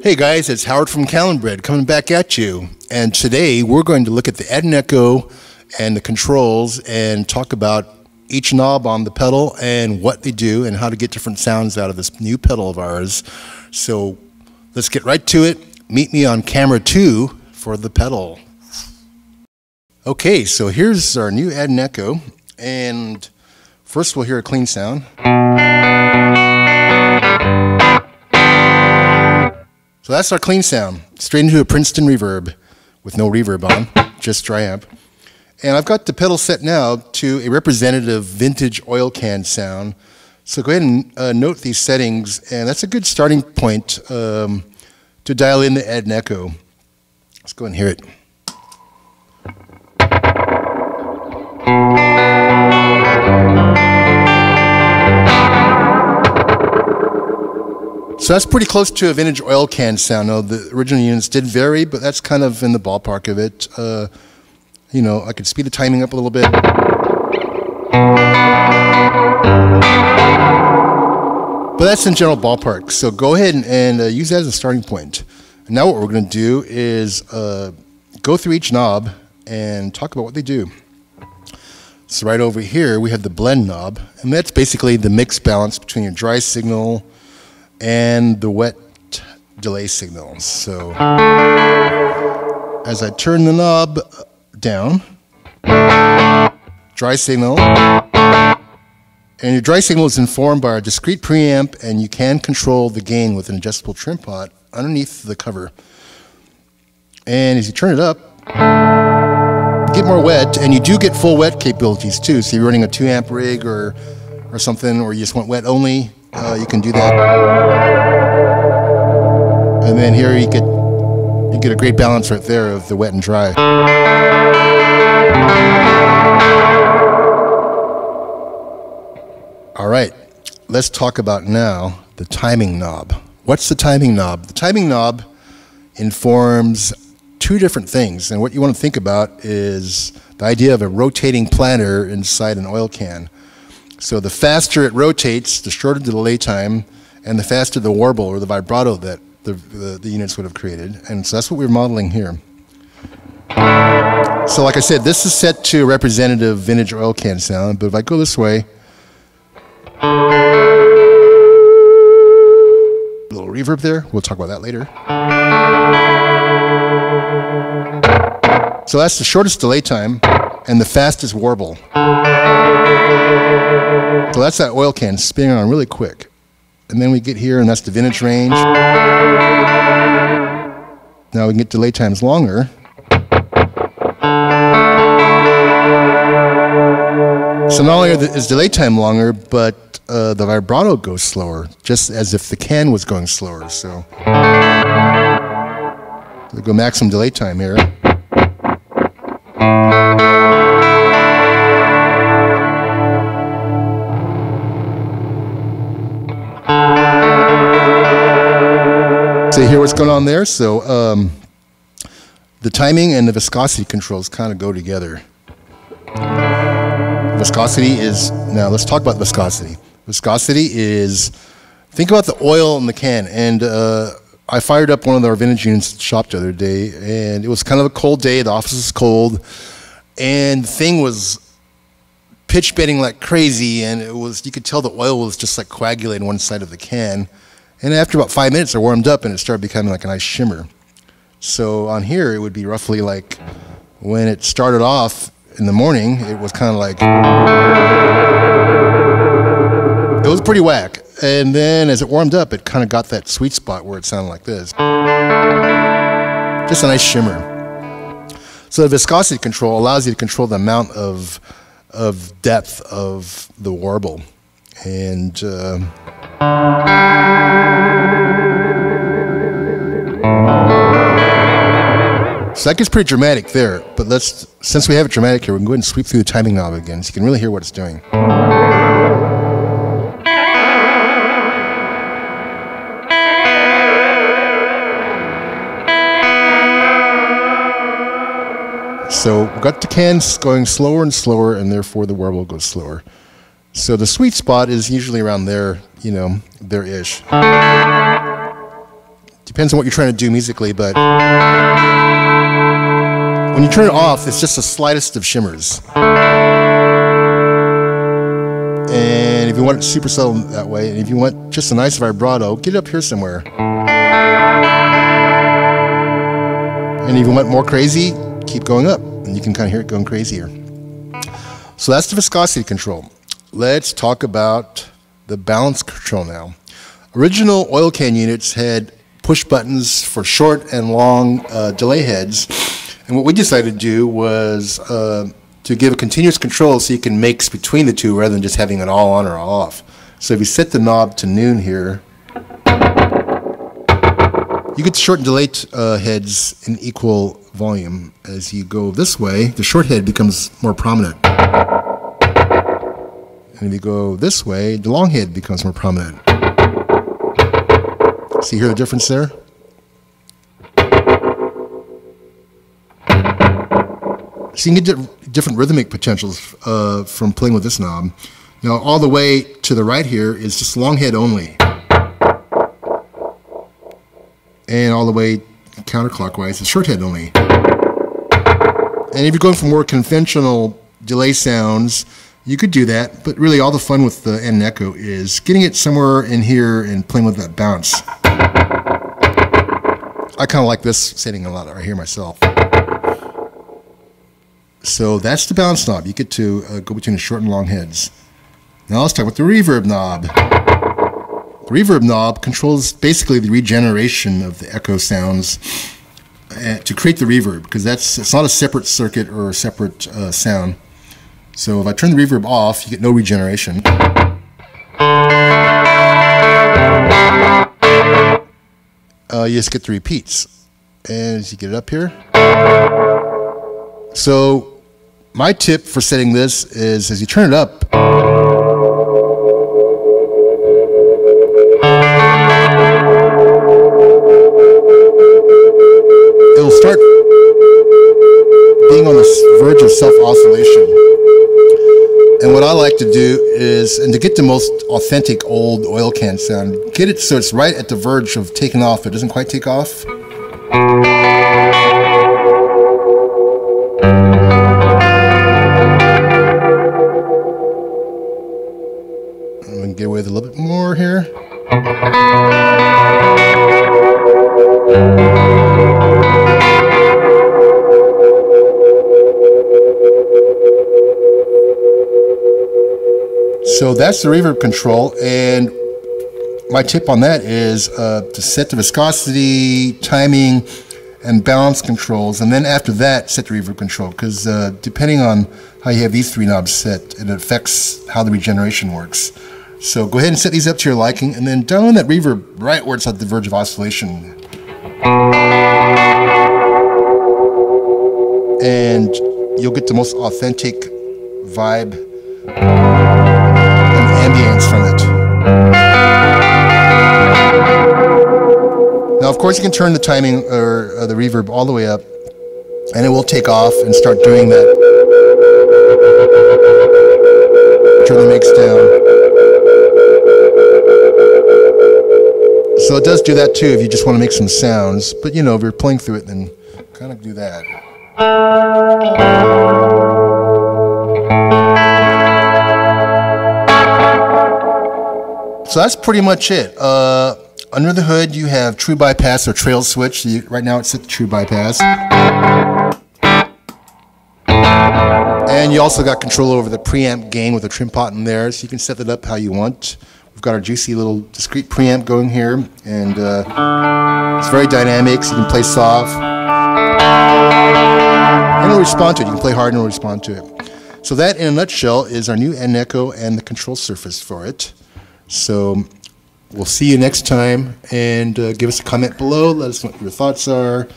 Hey guys, it's Howard from Catalinbread coming back at you, and today we're going to look at the ADINEKO and the controls and talk about each knob on the pedal and what they do and how to get different sounds out of this new pedal of ours. So let's get right to it. Meet me on camera 2 for the pedal. Okay, so here's our new ADINEKO, and first we'll hear a clean sound. So that's our clean sound, straight into a Princeton Reverb with no reverb on, just dry amp. And I've got the pedal set now to a representative vintage oil can sound. So go ahead and note these settings, and that's a good starting point to dial in the ADINEKO. Let's go and hear it. So that's pretty close to a vintage oil can sound. Now, the original units did vary, but that's kind of in the ballpark of it. You know, I could speed the timing up a little bit. But that's in general ballpark. So go ahead and use that as a starting point. And now what we're going to do is go through each knob and talk about what they do. So right over here, we have the blend knob. And that's basically the mix balance between your dry signal and the wet delay signals. So as I turn the knob down, dry signal, and your dry signal is informed by a discrete preamp, and you can control the gain with an adjustable trim pot underneath the cover. And as you turn it up, you get more wet, and you do get full wet capabilities too. So you're running a 2 amp rig or something, or you just want wet only, you can do that. And then here you get a great balance right there of the wet and dry. All right, let's talk about now the timing knob. What's the timing knob? The timing knob informs two different things, and what you want to think about is the idea of a rotating platter inside an oil can. So the faster it rotates, the shorter the delay time, and the faster the warble or the vibrato that the units would have created. And so that's what we're modeling here. So like I said, this is set to a representative vintage oil can sound, but if I go this way, a little reverb there, we'll talk about that later. So that's the shortest delay time and the fastest warble. So that's that oil can spinning on really quick. And then we get here, and that's the vintage range. Now we can get delay times longer. So not only is delay time longer, but the vibrato goes slower, just as if the can was going slower. So we'll go maximum delay time here. So you hear what's going on there? So the timing and the viscosity controls kind of go together. Viscosity is, now let's talk about viscosity. Viscosity is, think about the oil in the can. And I fired up one of our vintage units at the shop the other day, and it was kind of a cold day, the office was cold, and the thing was pitch bending like crazy, and it was, you could tell the oil was just like coagulating one side of the can. And after about 5 minutes, I warmed up and it started becoming like a nice shimmer. So on here, it would be roughly like, when it started off in the morning, it was kind of like, it was pretty whack. And then as it warmed up, it kind of got that sweet spot where it sounded like this. Just a nice shimmer. So the viscosity control allows you to control the amount of depth of the warble. And so that gets pretty dramatic there, but let's, since we have it dramatic here, we can go ahead and sweep through the timing knob again so you can really hear what it's doing. So we've got the cans going slower and slower, and therefore the warble goes slower. So the sweet spot is usually around there, you know, there-ish. Depends on what you're trying to do musically, but when you turn it off, it's just the slightest of shimmers. And if you want it super subtle that way, and if you want just a nice vibrato, get it up here somewhere. And if you want more crazy, keep going up, and you can kind of hear it going crazier. So that's the viscosity control. Let's talk about the balance control now. Original oil can units had push buttons for short and long delay heads, and what we decided to do was to give a continuous control so you can mix between the two rather than just having it all on or all off. So if you set the knob to noon here, you get short and delay heads in equal volume. As you go this way, the short head becomes more prominent. And if you go this way, the long head becomes more prominent. So you hear the difference there? So you can get different rhythmic potentials from playing with this knob. Now all the way to the right here is just long head only. And all the way counterclockwise is short head only. And if you're going for more conventional delay sounds, you could do that, but really all the fun with the ADINEKO is getting it somewhere in here and playing with that bounce. I kind of like this setting a lot right here myself. So that's the balance knob. You get to go between the short and long heads. Now let's talk about the reverb knob. The reverb knob controls basically the regeneration of the echo sounds to create the reverb, because it's not a separate circuit or a separate sound. So if I turn the reverb off, you get no regeneration. You just get the repeats. And as you get it up here. So my tip for setting this is, as you turn it up, it'll start being on the verge of self-oscillation. And what I like to do is, and to get the most authentic old oil can sound, get it so it's right at the verge of taking off. It doesn't quite take off. I'm going to get away with a little bit more here. So that's the reverb control, and my tip on that is to set the viscosity, timing, and balance controls, and then after that, set the reverb control, because depending on how you have these three knobs set, it affects how the regeneration works. So go ahead and set these up to your liking, and then dial in that reverb right where it's at the verge of oscillation. And you'll get the most authentic vibe from it. Now, of course, you can turn the timing or the reverb all the way up, and it will take off and start doing that. Turn the mix down. So it does do that too if you just want to make some sounds. But you know, if you're playing through it, then kind of do that. So that's pretty much it. Under the hood, you have true bypass or trail switch. Right now it's at true bypass. And you also got control over the preamp gain with a trim pot in there, so you can set that up how you want. We've got our juicy little discrete preamp going here, and it's very dynamic, so you can play soft. And it'll respond to it. You can play hard and it'll respond to it. So that, in a nutshell, is our new ADINEKO and the control surface for it. So we'll see you next time, and give us a comment below. Let us know what your thoughts are.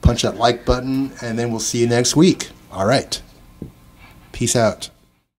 Punch that like button, and then we'll see you next week. All right. Peace out.